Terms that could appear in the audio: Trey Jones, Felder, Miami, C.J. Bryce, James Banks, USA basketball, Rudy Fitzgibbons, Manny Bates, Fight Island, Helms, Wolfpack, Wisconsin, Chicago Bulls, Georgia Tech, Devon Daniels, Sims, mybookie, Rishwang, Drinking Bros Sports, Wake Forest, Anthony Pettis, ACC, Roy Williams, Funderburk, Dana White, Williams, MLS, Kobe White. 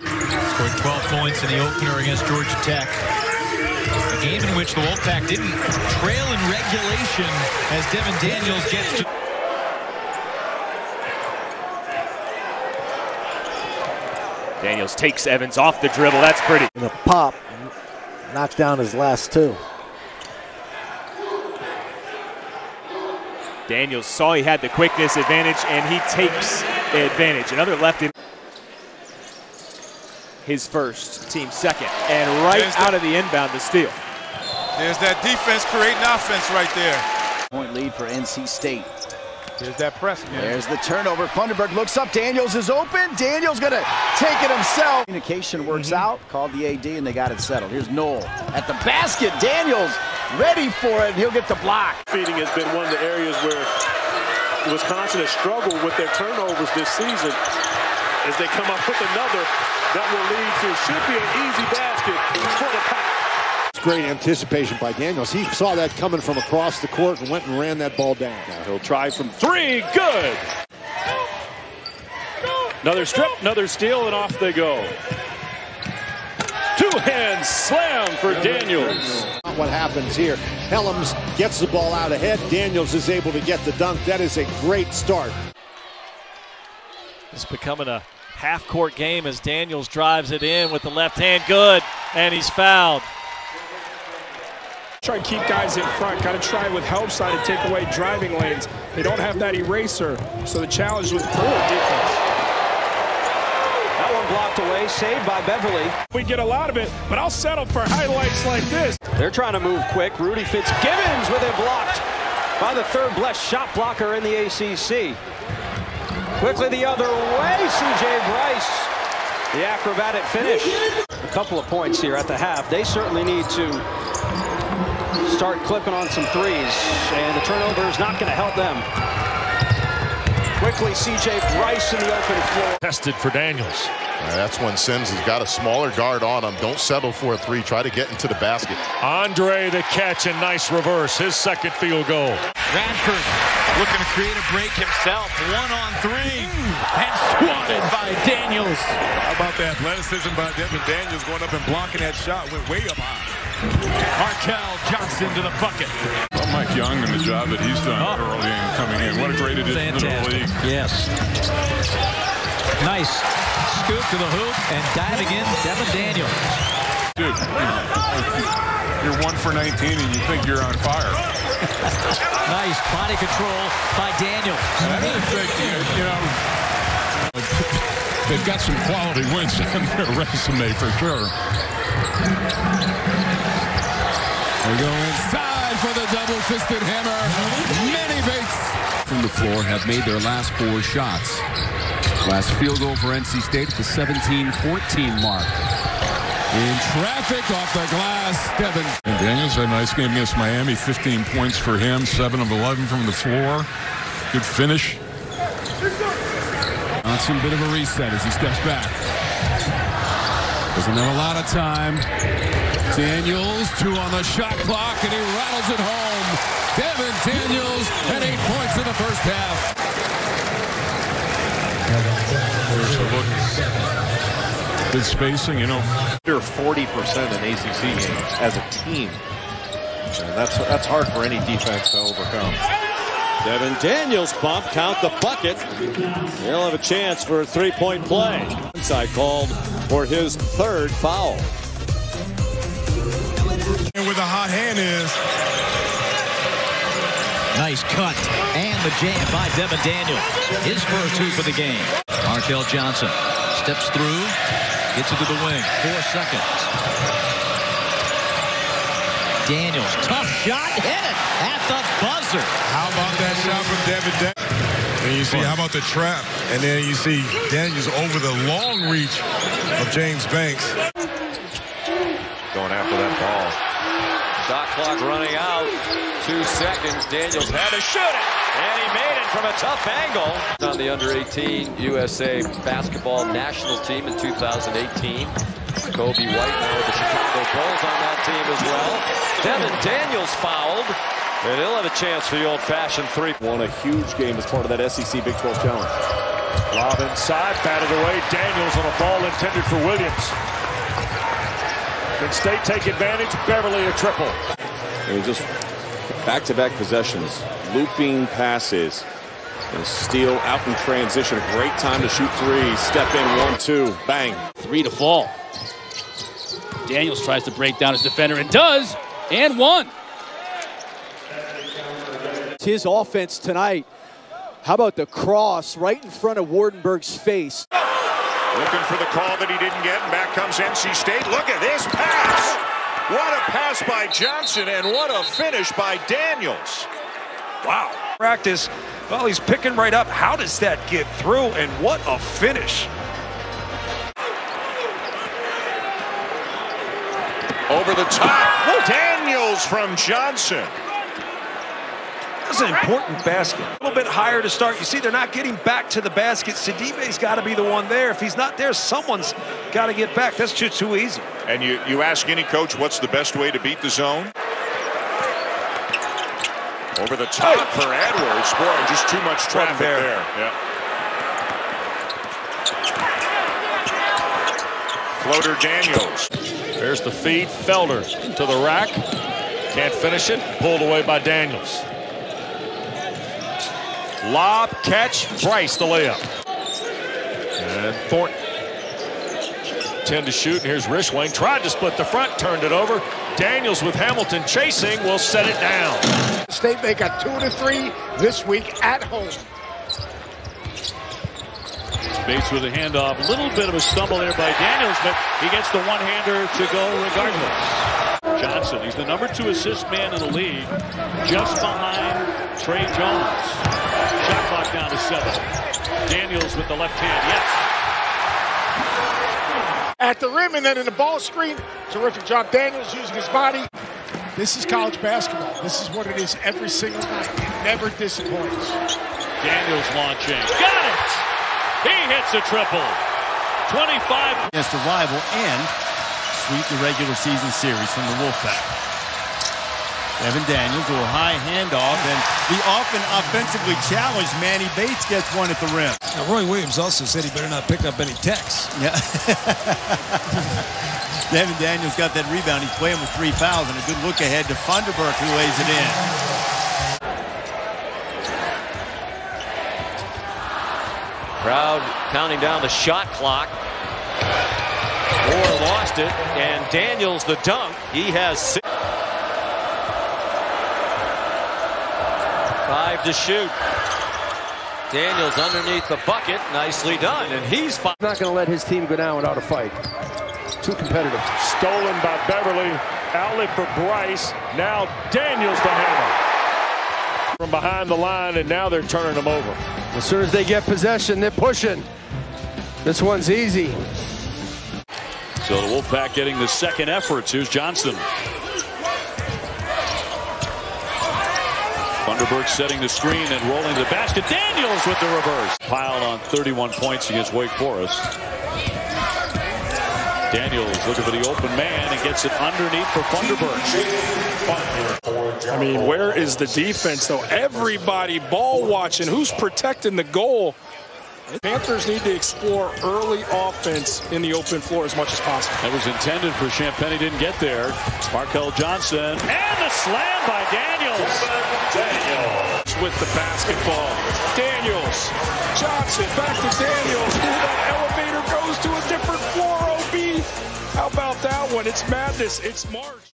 Scored 12 points in the opener against Georgia Tech. A game in which the Wolfpack didn't trail in regulation as Devon Daniels gets to... Daniels takes Evans off the dribble. That's pretty. And the pop knocked down his last two. Daniels saw he had the quickness advantage, and he takes advantage. Another left in. His first, team second, and right out of the inbound to steal. There's that defense creating offense right there. Point lead for NC State. There's that press. Man. There's the turnover. Funderburk looks up. Daniels is open. Daniels going to take it himself. Communication works out. Called the AD, and they got it settled. Here's Noel at the basket. Daniels ready for it. He'll get the block. Feeding has been one of the areas where Wisconsin has struggled with their turnovers this season. As they come up with another that will lead to, should be an easy basket for the Pack. It's great anticipation by Daniels. He saw that coming from across the court and went and ran that ball down. Now he'll try from three. Good. Another strip, another steal, and off they go. Two-hand slam for Daniels. What happens here? Helms gets the ball out ahead. Daniels is able to get the dunk. That is a great start. It's becoming a half-court game as Daniels drives it in with the left hand. Good, and he's fouled. Try to keep guys in front. Got to try with help side to take away driving lanes. They don't have that eraser, so the challenge was poor defense. That one blocked away, saved by Beverly. We get a lot of it, but I'll settle for highlights like this. They're trying to move quick. Rudy Fitzgibbons with it blocked by the third best shot blocker in the ACC. Quickly the other way, C.J. Bryce, the acrobatic finish. A couple of points here at the half. They certainly need to start clipping on some threes, and the turnover is not going to help them. Quickly, C.J. Bryce in the open floor. Tested for Daniels. That's when Sims has got a smaller guard on him. Don't settle for a three. Try to get into the basket. Andre the catch, and nice reverse. His second field goal. Radford looking to create a break himself. 1-on-3 and swatted by Daniels. How about the athleticism by Devon Daniels going up and blocking that shot? Went way up high. Markell Johnson to the bucket. Well, Mike Young and the job that he's done early in coming in. What a great addition to the league. Yes. Nice scoop to the hoop and diving in, Devon Daniels. Dude, you're 1 for 19 and you think you're on fire. Nice body control by Daniels. I didn't think, they've got some quality wins on their resume for sure. They go inside for the double-fisted hammer. Manny Bates from the floor have made their last 4 shots. Last field goal for NC State at the 17-14 mark. In traffic, off the glass, Devon. And Daniels had a nice game against Miami. 15 points for him, 7 of 11 from the floor. Good finish. Johnson, bit of a reset as he steps back. Doesn't have a lot of time. Daniels, 2 on the shot clock, and he rattles it home. Devon Daniels had 8 points in the first half. Here's a look. Good spacing, Under 40% in ACC games as a team. And that's hard for any defense to overcome. Devon Daniels bump, count the bucket. They'll have a chance for a three-point play. Inside called for his third foul. And where the hot hand is. Nice cut and the jam by Devon Daniels. His first hoop of the game. Markell Johnson steps through, gets it to the wing. 4 seconds. Daniels, tough shot, hit it at the buzzer. How about that shot from Devon Daniels? And you see, how about the trap? And then you see Daniels over the long reach of James Banks. Going after that ball. Shot clock running out. 2 seconds. Daniels had to shoot it, and he made it from a tough angle. On the under-18 USA basketball national team in 2018. Kobe White now with the Chicago Bulls on that team as well. Devon Daniels fouled, and he'll have a chance for the old-fashioned three. Won a huge game as part of that SEC Big 12 Challenge. Lob inside, batted away. Daniels on a ball intended for Williams. Can State take advantage? Beverly a triple. It was just back-to-back possessions, looping passes, and steal out in transition. Great time to shoot three. Step in, 1-2, bang. Three to fall. Daniels tries to break down his defender and does, and one. His offense tonight. How about the cross right in front of Wardenberg's face? Looking for the call that he didn't get, and back comes NC State. Look at this pass! What a pass by Johnson, and what a finish by Daniels. Wow. Practice, well, he's picking right up. How does that get through, and what a finish. Over the top, Daniels from Johnson. That's an important basket. A little bit higher to start. You see, they're not getting back to the basket. Sidibe's got to be the one there. If he's not there, someone's got to get back. That's just too easy. And you ask any coach, what's the best way to beat the zone? Over the top for Edwards. Boy, just too much traffic there. Yeah. Floater Daniels. There's the feed. Felder to the rack. Can't finish it. Pulled away by Daniels. Lob, catch, Bryce the layup. And Thornton. 10 to shoot, and here's Rishwang. Tried to split the front, turned it over. Daniels with Hamilton chasing will set it down. State, they got 2 to 3 this week at home. Bates with a handoff. A little bit of a stumble there by Daniels, but he gets the one-hander to go regardless. Johnson, he's the number 2 assist man in the league, just behind Trey Jones. Shot clock down to 7. Daniels with the left hand, yes. At the rim and then in the ball screen. Terrific job, Daniels using his body. This is college basketball. This is what it is every single night. It never disappoints. Daniels launching. Got it! He hits a triple. 25 against the rival and sweep the regular season series from the Wolfpack. Devon Daniels with a high handoff, and the often offensively challenged Manny Bates gets one at the rim. Now, Roy Williams also said he better not pick up any techs. Yeah. Devon Daniels got that rebound. He's playing with 3 fouls, and a good look ahead to Funderburk, who lays it in. Crowd counting down the shot clock. Moore lost it, and Daniels the dunk. He has 6. 5 to shoot. Daniels underneath the bucket. Nicely done. And he's not going to let his team go down without a fight. Too competitive. Stolen by Beverly. Outlet for Bryce. Now Daniels the hammer. From behind the line, and now they're turning them over. As soon as they get possession, they're pushing. This one's easy. So the Wolfpack getting the second effort. Here's Johnson. Funderburk setting the screen and rolling the basket. Daniels with the reverse. Piled on 31 points against Wake Forest. Daniels looking for the open man and gets it underneath for Funderburk. I mean, where is the defense, though? Everybody ball watching. Who's protecting the goal? Panthers need to explore early offense in the open floor as much as possible. That was intended for Champagne. He didn't get there. Markell Johnson. And the slam by Daniels. Daniels with the basketball. Daniels. Johnson back to Daniels. Ooh, that elevator goes to a different floor, OB. How about that one? It's madness. It's March.